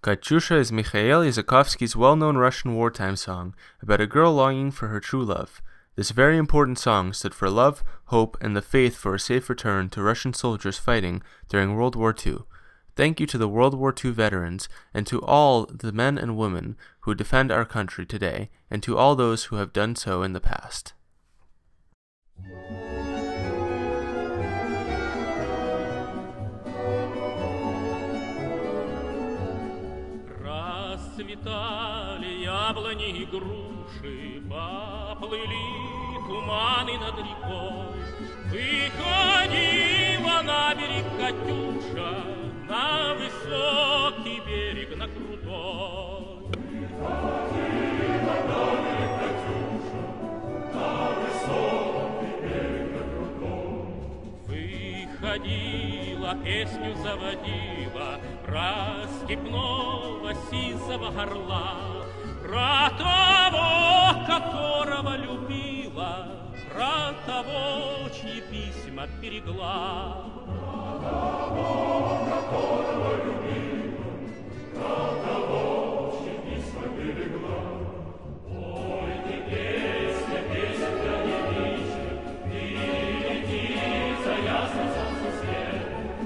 Katyusha is Mikhail Yazakovsky's well-known Russian wartime song about a girl longing for her true love. This very important song stood for love, hope, and the faith for a safe return to Russian soldiers fighting during World War II. Thank you to the World War II veterans and to all the men and women who defend our country today, and to all those who have done so in the past. Расцветали яблони и груши, поплыли туманы над рекой. Выходила на берег Катюша, на высокий берег, на крутой. Выходила на берег Катюша, на высокий берег, на крутой. Выходила, песню заводила про степного сизого орла, про того, которого любила, про того, чьи письма берегла. Про того, которого любила, про того, чьи письма берегла. Ой, ты песня, песня для невинных, ты лети за ясным солнцем свет, и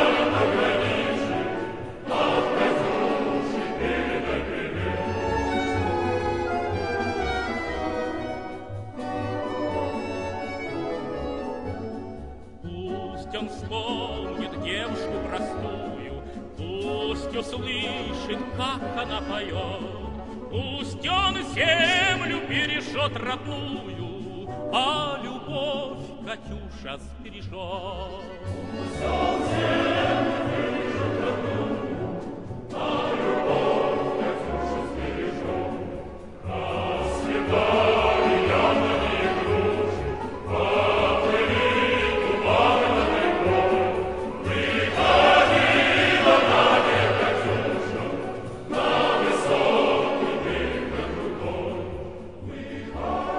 пусть он вспомнит девушку простую, пусть услышит, как она поет, пусть он землю бережет родную, а любовь Катюша сбережет. Пусть он землю бережет родную, а любовь Катюша сбережет. Расцветали яблони и груши, поплыли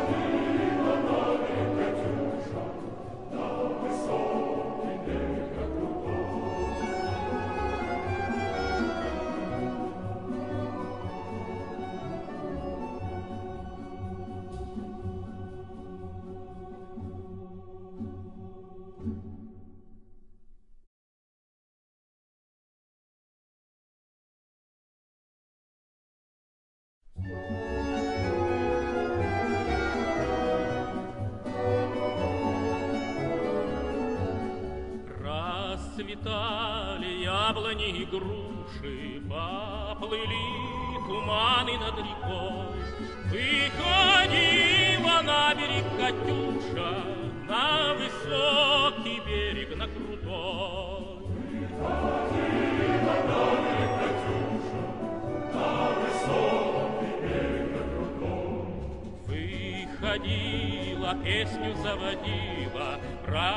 туманы. Расцветали яблони и груши, поплыли туманы над рекой. Выходила на берег Катюша, на высокий берег, на крутой. Выходила на берег Катюша, на высокий берег, на крутой. Выходила, песню заводила про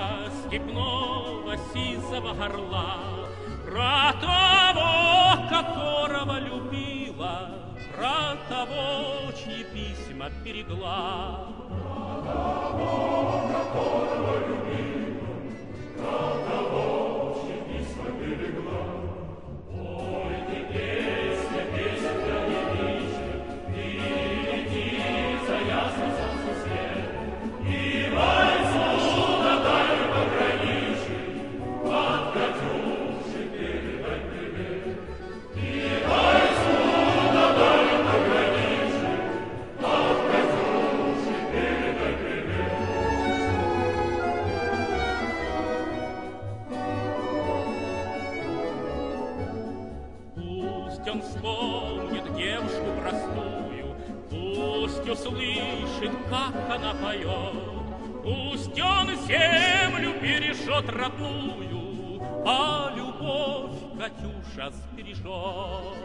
степного сизого орла, про того, которого любила, про того, чьи письма берегла. Про того, которого любила, про того, чьи письма берегла. Ой, ты песня, песня для невинных, ты лети за ясным солнцем свет, и пусть он вспомнит девушку простую, пусть услышит, как она поет, пусть он землю бережет родную, а любовь Катюша сбережет.